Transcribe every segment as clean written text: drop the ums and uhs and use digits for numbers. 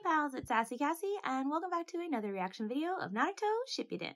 Hey pals, it's Sassy Cassie, and welcome back to another reaction video of Naruto Shippuden.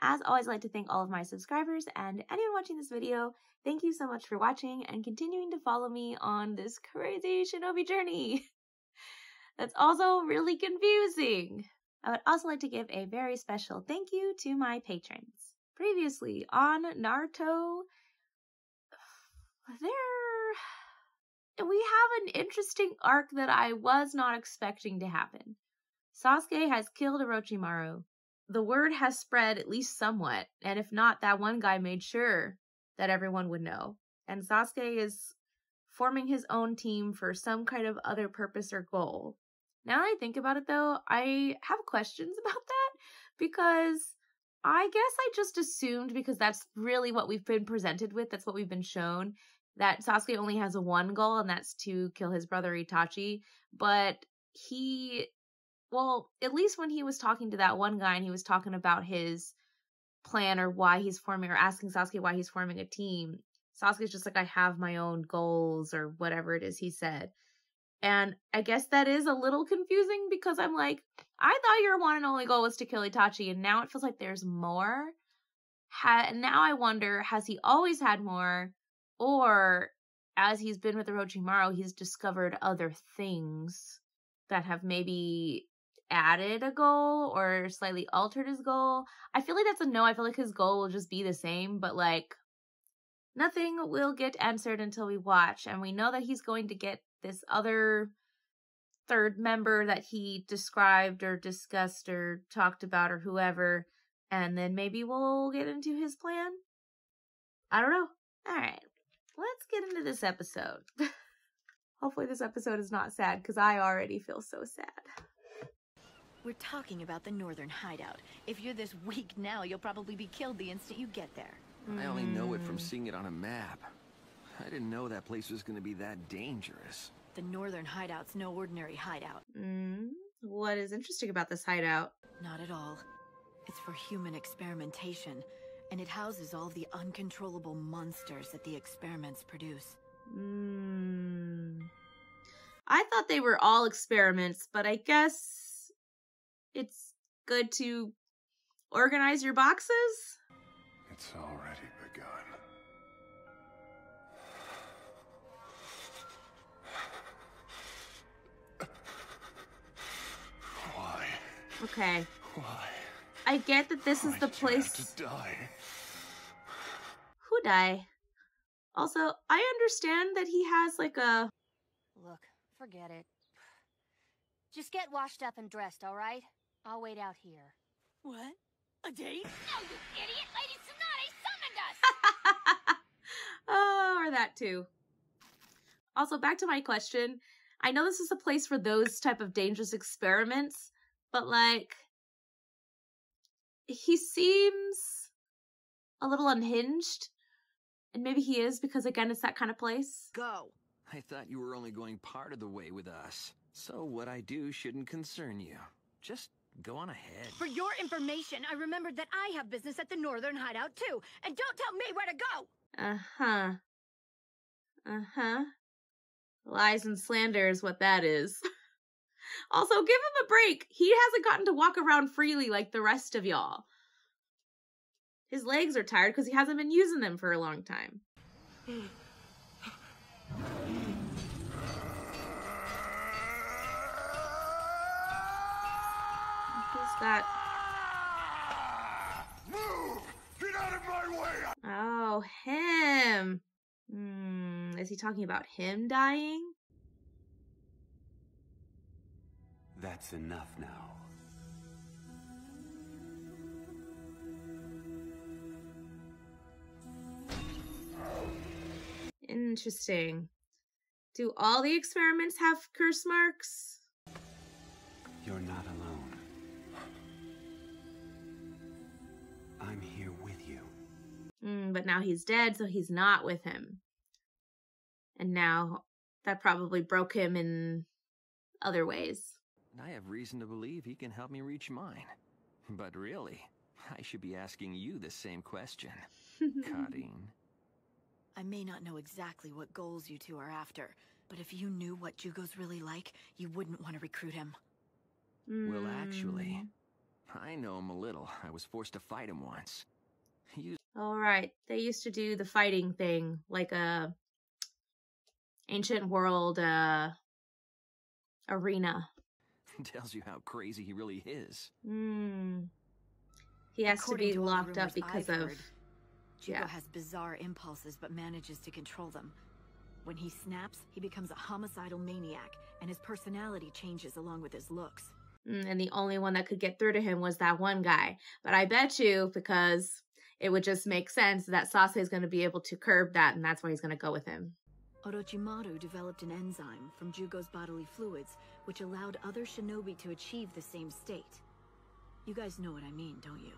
As always, I'd like to thank all of my subscribers and anyone watching this video. Thank you so much for watching and continuing to follow me on this crazy shinobi journey. That's also really confusing. I would also like to give a very special thank you to my patrons. Previously on Naruto, we have an interesting arc that I was not expecting to happen. Sasuke has killed Orochimaru. The word has spread at least somewhat, and if not, that one guy made sure that everyone would know. And Sasuke is forming his own team for some kind of other purpose or goal. Now that I think about it, though, I have questions about that, because I guess I just assumed, because that's really what we've been presented with, that's what we've been shown, that Sasuke only has one goal, and that's to kill his brother Itachi. But he, well, at least when he was talking to that one guy and he was talking about his plan or why he's forming, or asking Sasuke why he's forming a team, Sasuke's just like, I have my own goals, or whatever it is he said. And I guess that is a little confusing, because I'm like, I thought your one and only goal was to kill Itachi, and now it feels like there's more. And now I wonder, has he always had more? Or, as he's been with Orochimaru, he's discovered other things that have maybe added a goal or slightly altered his goal. I feel like that's a no. I feel like his goal will just be the same, but like, nothing will get answered until we watch. And we know that he's going to get this other third member that he described or discussed or talked about or whoever, and then maybe we'll get into his plan. I don't know. All right, let's get into this episode. Hopefully this episode is not sad, because I already feel so sad. We're talking about the Northern Hideout. If you're this weak now, you'll probably be killed the instant you get there. I only know it from seeing it on a map. I didn't know that place was going to be that dangerous. The Northern Hideout's no ordinary hideout. What is interesting about this hideout? Not at all. It's for human experimentation, and it houses all the uncontrollable monsters that the experiments produce. I thought they were all experiments, but I guess it's good to organize your boxes? It's already begun. Okay. Why? I get that this is the place to die. Who die? Also, I understand that he has like a look, forget it. Just get washed up and dressed, all right? I'll wait out here. What? A date? No, you idiot! Lady Tsunade summoned us! Oh, or that too. Also, back to my question. I know this is a place for those type of dangerous experiments, but, like, he seems a little unhinged. And maybe he is, because, again, it's that kind of place. Go! I thought you were only going part of the way with us. So what I do shouldn't concern you. Just go on ahead. For your information, I remembered that I have business at the Northern Hideout, too. And don't tell me where to go! Lies and slander is what that is. Also, give him a break. He hasn't gotten to walk around freely like the rest of y'all. His legs are tired because he hasn't been using them for a long time. What is that? Move! Get out of my way! Oh, him. Is he talking about him dying? That's enough now. Interesting. Do all the experiments have curse marks? You're not alone. I'm here with you. But now he's dead, so he's not with him. And now that probably broke him in other ways. I have reason to believe he can help me reach mine. But really, I should be asking you the same question, Karin. I may not know exactly what goals you two are after, but if you knew what Jugo's really like, you wouldn't want to recruit him. Well, actually, I know him a little. I was forced to fight him once. Alright, they used to do the fighting thing, like a ancient world arena. Tells you how crazy he really is. He has to be locked up because of... Jugo has bizarre impulses but manages to control them. When he snaps, he becomes a homicidal maniac, and his personality changes along with his looks. And the only one that could get through to him was that one guy. But I bet you, because it would just make sense, that Sasuke is going to be able to curb that, and that's why he's going to go with him. Orochimaru developed an enzyme from Jugo's bodily fluids, which allowed other shinobi to achieve the same state. You guys know what I mean, don't you?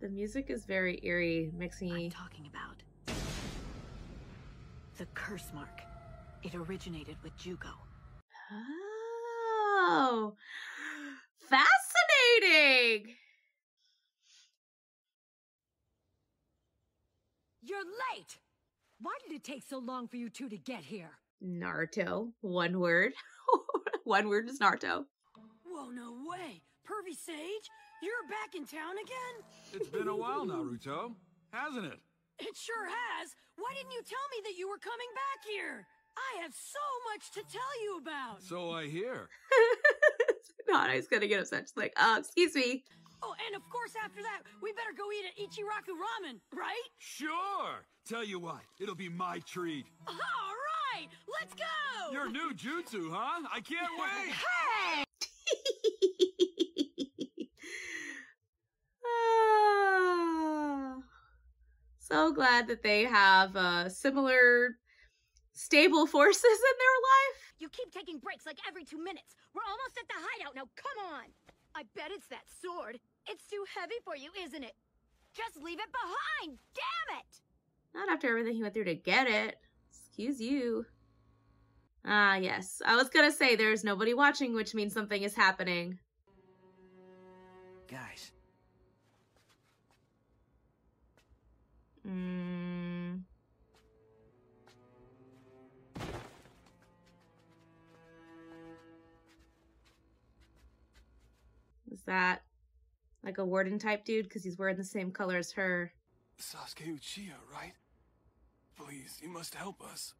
The music is very eerie, mixing. I'm talking about the curse mark. It originated with Jugo. Oh, fascinating! You're late. Why did it take so long for you two to get here? Naruto. One word. One word is Naruto. Whoa, no way. Pervy Sage, you're back in town again? It's been a while, Naruto, hasn't it? It sure has. Why didn't you tell me that you were coming back here? I have so much to tell you about. So I hear. Not, I was going to get upset. She's like, excuse me. Oh, and of course, after that, we better go eat at Ichiraku Ramen, right? Sure. Tell you what, it'll be my treat. All right, let's go. Your new jutsu, huh? I can't wait. Hey! So glad that they have similar stable forces in their life. You keep taking breaks like every 2 minutes. We're almost at the hideout now. Come on. I bet it's that sword. It's too heavy for you, isn't it? Just leave it behind. Damn it. Not after everything he went through to get it. Excuse you. Ah, yes. I was going to say there's nobody watching, which means something is happening. Guys. Is that like a warden type dude? Because he's wearing the same color as her. Sasuke Uchiha, right? Please, you must help us.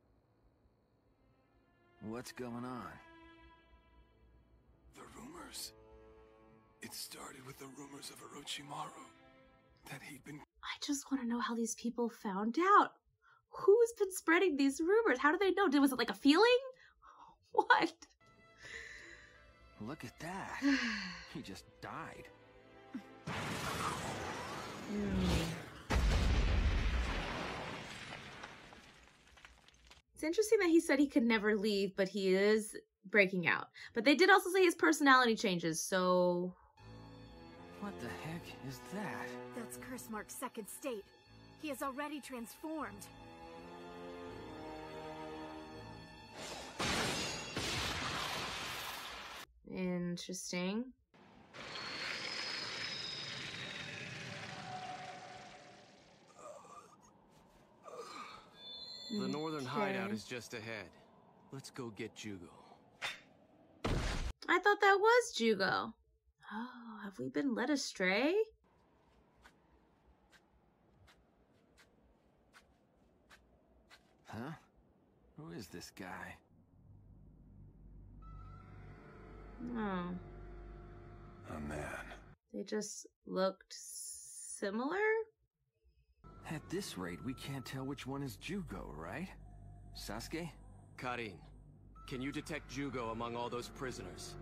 What's going on? The rumors. It started with the rumors of Orochimaru. That he'd been... I just want to know how these people found out. Who's been spreading these rumors? How do they know? Was it like a feeling? What? Look at that. He just died. It's interesting that he said he could never leave, but he is breaking out. But they did also say his personality changes, so... What the heck is that? That's Cursemark's second state. He is already transformed. Interesting. The Northern Hideout is just ahead. Let's go get Jugo. I thought that was Jugo. Oh, have we been led astray? Huh? Who is this guy? Oh. A man. They just looked similar? At this rate, we can't tell which one is Jugo, right? Sasuke? Karin, can you detect Jugo among all those prisoners?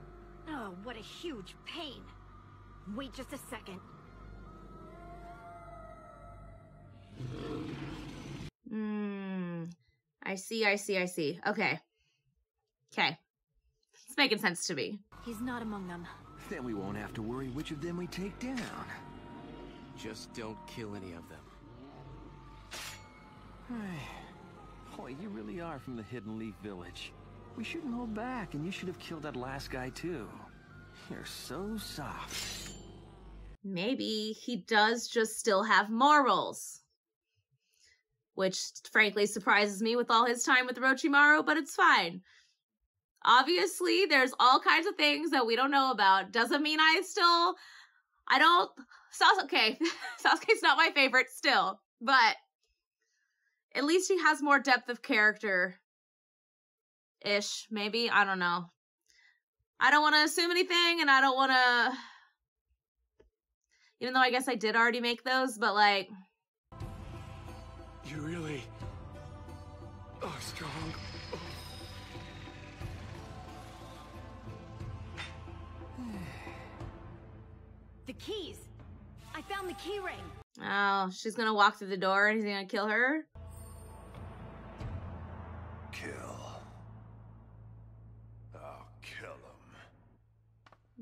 Oh, what a huge pain. Wait just a second. I see. Okay. Okay. It's making sense to me. He's not among them. Then we won't have to worry which of them we take down. Just don't kill any of them. Boy, you really are from the Hidden Leaf Village. We shouldn't hold back, and you should have killed that last guy too. You're so soft. Maybe he does just still have morals. Which, frankly, surprises me with all his time with Orochimaru, but it's fine. Obviously, there's all kinds of things that we don't know about. Doesn't mean I don't... Sasuke. Sasuke's not my favorite still, but at least he has more depth of character-ish, maybe. I don't know. I don't want to assume anything, and I don't want to... Even though I guess I did already make those, but like... You really are strong. Oh. The keys. I found the key ring. Oh, she's gonna walk through the door and he's gonna kill her. Kill. I'll kill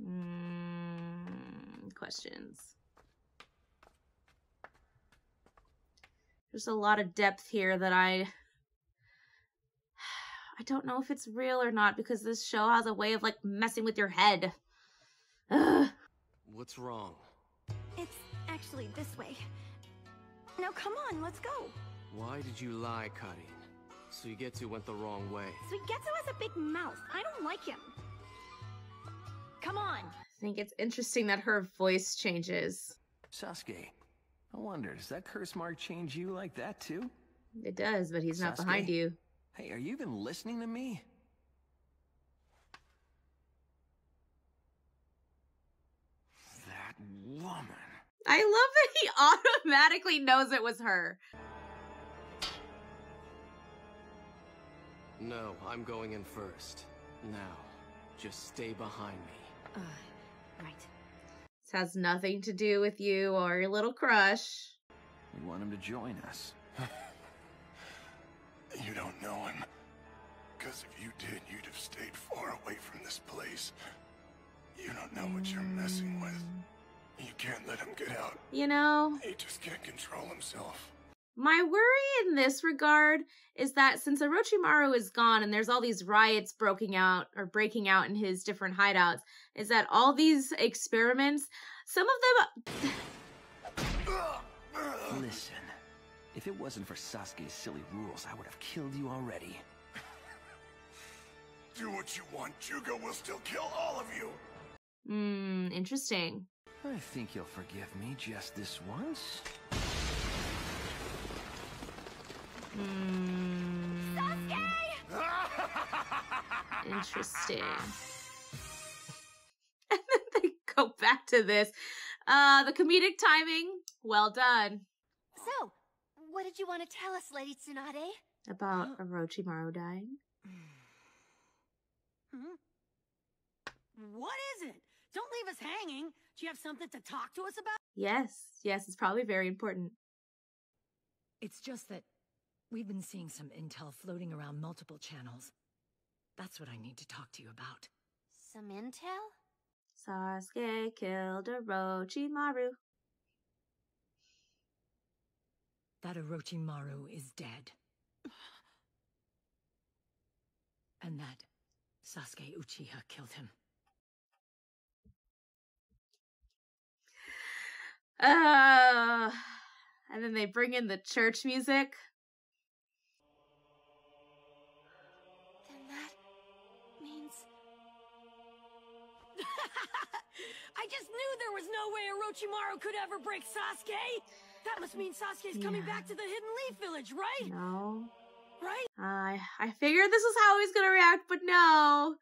him. Questions. There's a lot of depth here that I don't know if it's real or not, because this show has a way of, like, messing with your head. Ugh. What's wrong? It's actually this way. Now, come on, let's go. Why did you lie, Karin? Suigetsu went the wrong way. Suigetsu has a big mouth. I don't like him. Come on. I think it's interesting that her voice changes. Sasuke. I wonder, does that curse mark change you like that, too? It does, but he's not behind you. Hey, are you even listening to me? That woman. I love that he automatically knows it was her. No, I'm going in first. Now, just stay behind me. Right. Has nothing to do with you or your little crush. We want him to join us. You don't know him. Because if you did, you'd have stayed far away from this place. You don't know what you're messing with. You can't let him get out. You know? He just can't control himself. My worry in this regard is that since Orochimaru is gone and there's all these riots breaking out in his different hideouts, is that all these experiments, some of them... Listen, if it wasn't for Sasuke's silly rules, I would have killed you already. Do what you want, Jugo will still kill all of you. Interesting. I think you'll forgive me just this once. Interesting. And then they go back to this. The comedic timing, well done. So, what did you want to tell us, Lady Tsunade? About Orochimaru dying? What is it? Don't leave us hanging. Do you have something to talk to us about? Yes, it's probably very important. It's just that we've been seeing some intel floating around multiple channels. That's what I need to talk to you about. Some intel? Sasuke killed Orochimaru. That Orochimaru is dead. And that Sasuke Uchiha killed him. And then they bring in the church music. I just knew there was no way Orochimaru could ever break Sasuke. That must mean Sasuke's coming back to the Hidden Leaf Village, right? No. Right? I figured this was how he's gonna react, but no.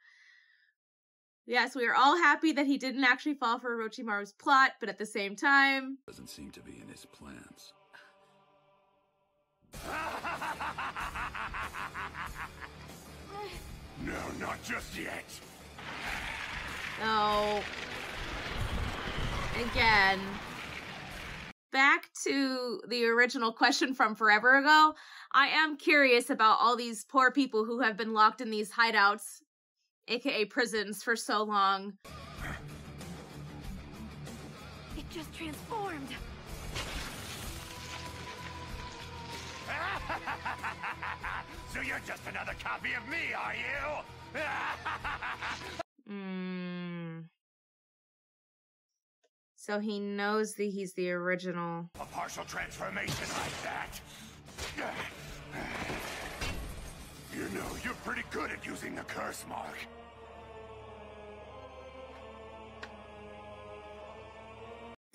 Yes, we are all happy that he didn't actually fall for Orochimaru's plot, but at the same time... Doesn't seem to be in his plans. No, not just yet. Oh, again, back to the original question from forever ago. I am curious about all these poor people who have been locked in these hideouts, aka prisons, for so long. It just transformed. Ah! So you're just another copy of me, are you? So he knows that he's the original. A partial transformation like that. You know, you're pretty good at using the curse mark.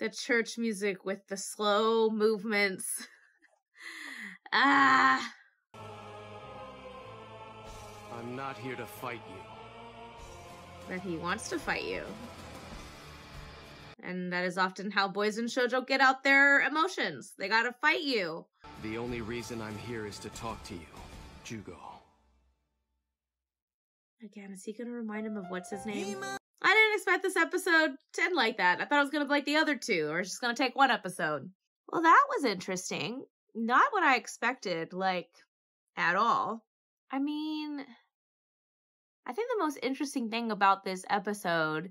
The church music with the slow movements. Ah! I'm not here to fight you. But he wants to fight you. And that is often how boys in shoujo get out their emotions. They gotta fight you. The only reason I'm here is to talk to you, Jugo. Again, is he gonna remind him of what's his name? I didn't expect this episode to end like that. I thought it was gonna be like the other two, or it's just gonna take one episode. Well, that was interesting. Not what I expected, like, at all. I mean, I think the most interesting thing about this episode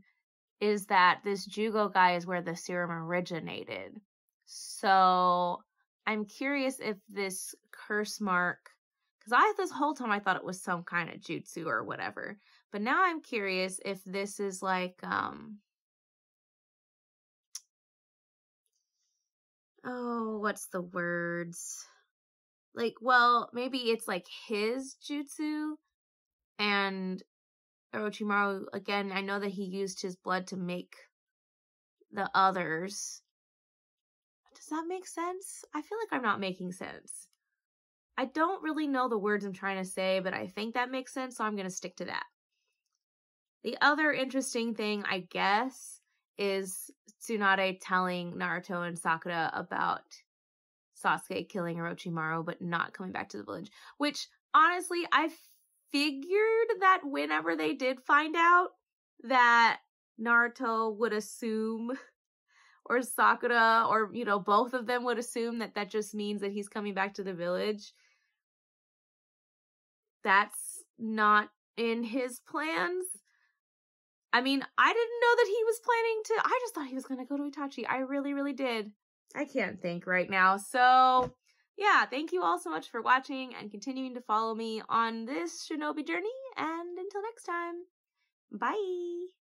is that this Jugo guy is where the serum originated. So I'm curious if this curse mark, because this whole time I thought it was some kind of jutsu or whatever. But now I'm curious if this is like, oh, what's the words? Like, well, maybe it's like his jutsu and Orochimaru, again, I know that he used his blood to make the others. Does that make sense? I feel like I'm not making sense. I don't really know the words I'm trying to say, but I think that makes sense, so I'm going to stick to that. The other interesting thing, I guess, is Tsunade telling Naruto and Sakura about Sasuke killing Orochimaru but not coming back to the village, which, honestly, I figured that whenever they did find out that Naruto would assume, or Sakura, or, you know, both of them would assume that that just means that he's coming back to the village. That's not in his plans. I mean, I didn't know that he was planning to. I just thought he was going to go to Itachi. I really, really did. I can't think right now. So, yeah, thank you all so much for watching and continuing to follow me on this shinobi journey. And until next time, bye!